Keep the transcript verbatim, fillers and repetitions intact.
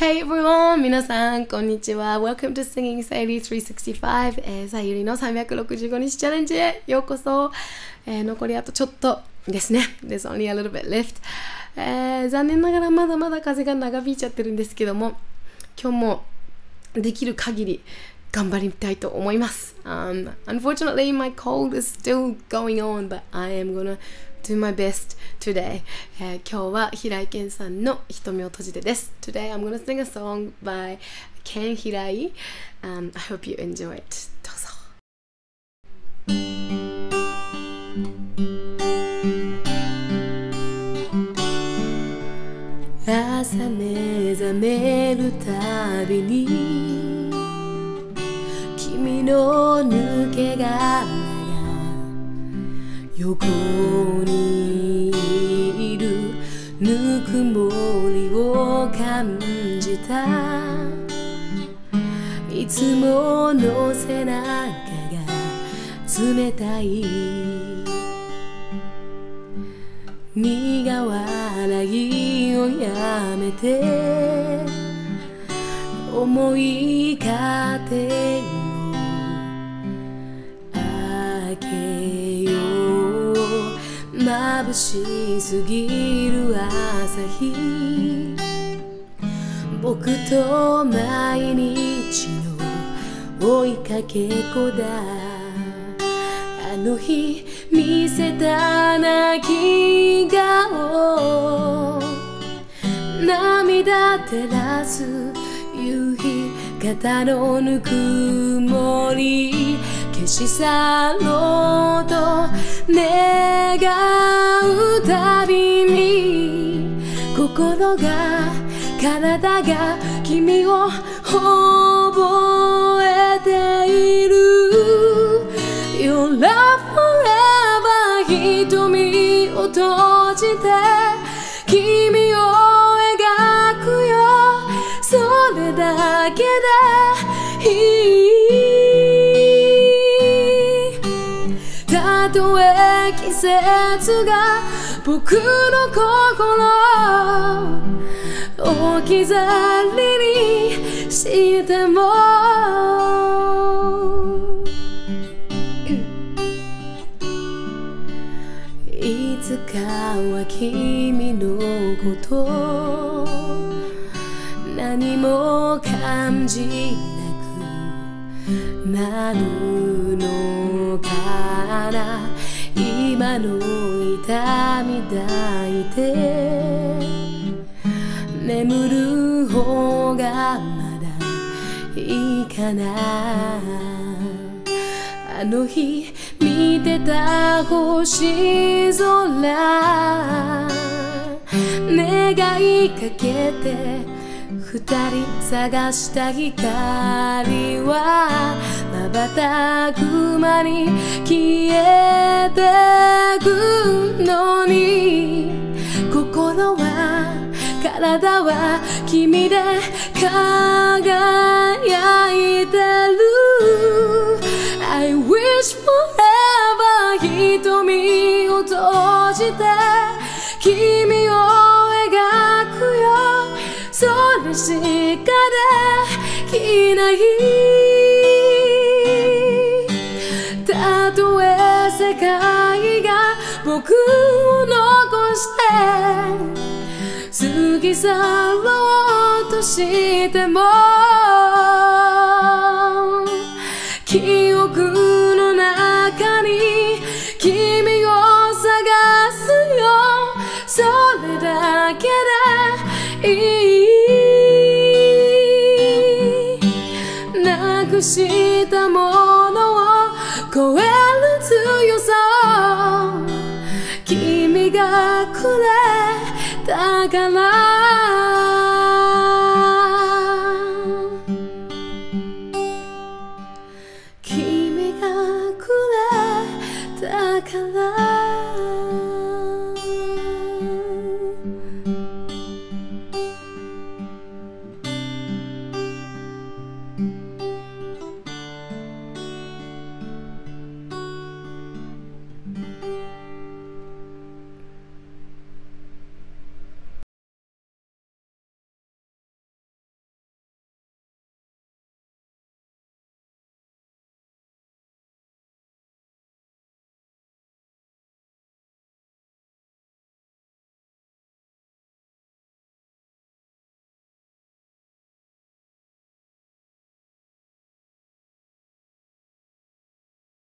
Hey everyone! 皆さん、こんにちは。Welcome to Singing Sayuri スリーシックスファイブ、えー、さゆりのさんびゃくろくじゅうごにちチャレンジへようこそ、えー、残りあとちょっとですね。There's only a little bit left、えー、残念ながらまだまだ風が長引いちゃってるんですけども、今日もできる限り頑張りたいと思います。Um, unfortunately, my cold is still going on, but I am gonna do my best today. えー、今日は平井堅さんの瞳を閉じてです。Today I'm gonna sing a song by Ken Hirai. Um, I hope you enjoy it. どうぞ。朝目覚めるたびに君の抜け殻が横にいるぬくもりを感じた。いつもの背中が冷たい。苦笑いをやめて重い家庭眩しすぎる朝日、僕と毎日の追いかけっこだ。あの日見せた泣き顔、涙照らす夕日、肩のぬくもり消し去ろうと願うたびに、心が体が君を覚えている。 Your love forever、 瞳を閉じて君を描くよ、それだけでいい。たとえ季節が僕の心を置き去りにしても、いつかは君のこと何も感じなくなるのか、今の痛み抱いて眠る方がまだいいかな。あの日見てた星空、願いかけて二人探した光は瞬く間に消えてくのに、心は体は君で輝いてる。 I wish forever、 瞳を閉じて君を描くよ、それしかできない。世界が僕を残して過ぎ去ろうとしても、記憶の中に君を探すよ、それだけでいい。なくしたものを超える強さを君がくれたから。君がくれたから。